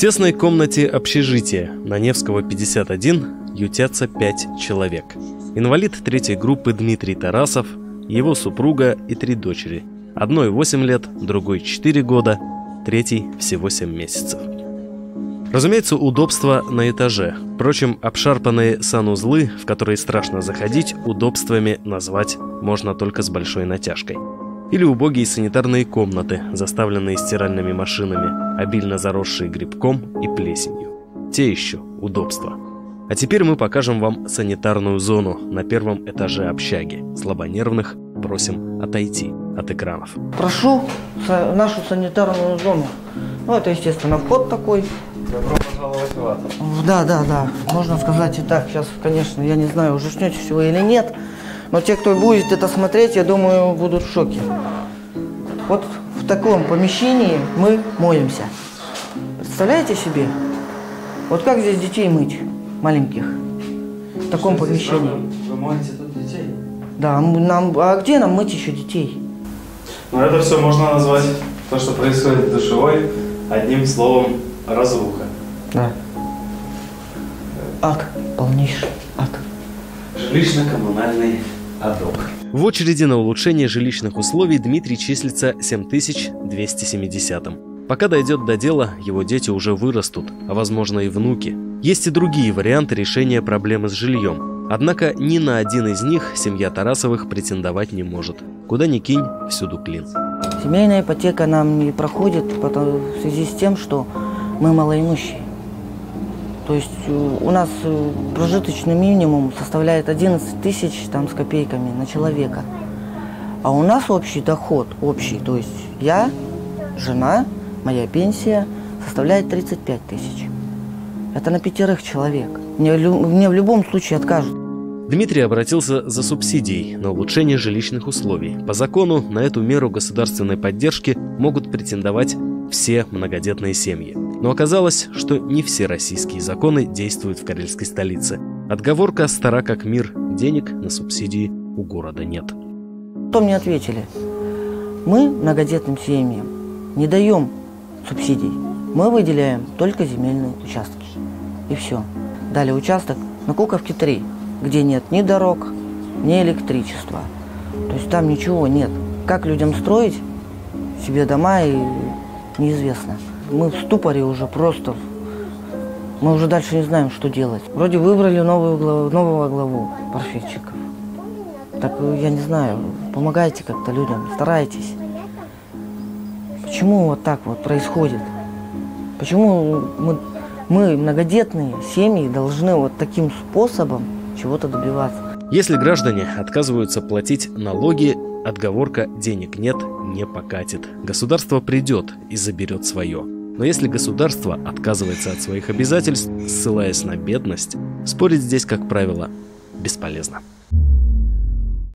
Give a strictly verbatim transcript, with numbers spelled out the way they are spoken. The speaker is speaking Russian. тесной комнате общежития на Невского пятьдесят один ютятся пять человек. Инвалид третьей группы Дмитрий Тарасов, его супруга и три дочери. Одной восемь лет, другой четыре года, третий всего семь месяцев. Разумеется, удобства на этаже. Впрочем, обшарпанные санузлы, в которые страшно заходить, удобствами назвать можно только с большой натяжкой. Или убогие санитарные комнаты, заставленные стиральными машинами, обильно заросшие грибком и плесенью. Те еще удобства. А теперь мы покажем вам санитарную зону на первом этаже общаги. Слабонервных просим отойти от экранов. Прошу нашу санитарную зону. Ну, это, естественно, вход такой. Добро пожаловать в ад. Да, да, да. Можно сказать и так. Сейчас, конечно, я не знаю, ужаснете всего или нет. Но те, кто будет это смотреть, я думаю, будут в шоке. Вот в таком помещении мы моемся. Представляете себе? Вот как здесь детей мыть, маленьких? В таком что помещении. Вы моете тут детей? Да, нам, а где нам мыть еще детей? Ну, это все можно назвать, то, что происходит в душевой, одним словом, разруха. Да. Ад, полнейший ад. Жилищно-коммунальный адок. В очереди на улучшение жилищных условий Дмитрий числится семь тысяч двести семидесятым. Пока дойдет до дела, его дети уже вырастут, а возможно и внуки. Есть и другие варианты решения проблемы с жильем. Однако ни на один из них семья Тарасовых претендовать не может. Куда ни кинь, всюду клин. Семейная ипотека нам не проходит потому, в связи с тем, что мы малоимущие. То есть у нас прожиточный минимум составляет одиннадцать тысяч там, с копейками на человека. А у нас общий доход, общий, то есть я, жена, моя пенсия составляет тридцать пять тысяч. Это на пятерых человек. Мне, мне в любом случае откажут. Дмитрий обратился за субсидией на улучшение жилищных условий. По закону на эту меру государственной поддержки могут претендовать все многодетные семьи. Но оказалось, что не все российские законы действуют в Карельской столице. Отговорка стара как мир. Денег на субсидии у города нет. Что мне ответили? Мы многодетным семьям не даем субсидий. Мы выделяем только земельные участки. И все. Дали участок на Куковке три, где нет ни дорог, ни электричества. То есть там ничего нет. Как людям строить себе дома и... неизвестно. Мы в ступоре уже просто. Мы уже дальше не знаем, что делать. Вроде выбрали новую главу, нового главу Парфенчиков. Так, я не знаю, помогайте как-то людям, старайтесь. Почему вот так вот происходит? Почему мы, мы многодетные семьи, должны вот таким способом чего-то добиваться? Если граждане отказываются платить налоги, отговорка «денег нет» не покатит. Государство придет и заберет свое. Но если государство отказывается от своих обязательств, ссылаясь на бедность, спорить здесь, как правило, бесполезно.